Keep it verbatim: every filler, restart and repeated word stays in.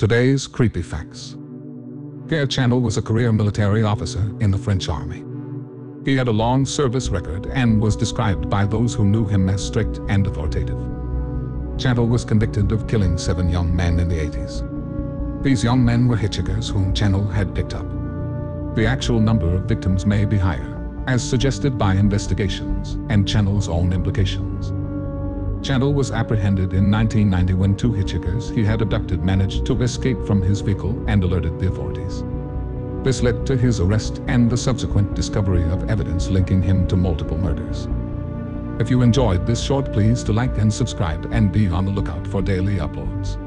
Today's creepy facts. Pierre Chanal was a career military officer in the French army. He had a long service record and was described by those who knew him as strict and authoritative. Chanal was convicted of killing seven young men in the eighties. These young men were hitchhikers whom Chanal had picked up. The actual number of victims may be higher, as suggested by investigations and Chanal's own implications. Chanal was apprehended in nineteen ninety when two hitchhikers he had abducted managed to escape from his vehicle and alerted the authorities. This led to his arrest and the subsequent discovery of evidence linking him to multiple murders. If you enjoyed this short, please to like and subscribe and be on the lookout for daily uploads.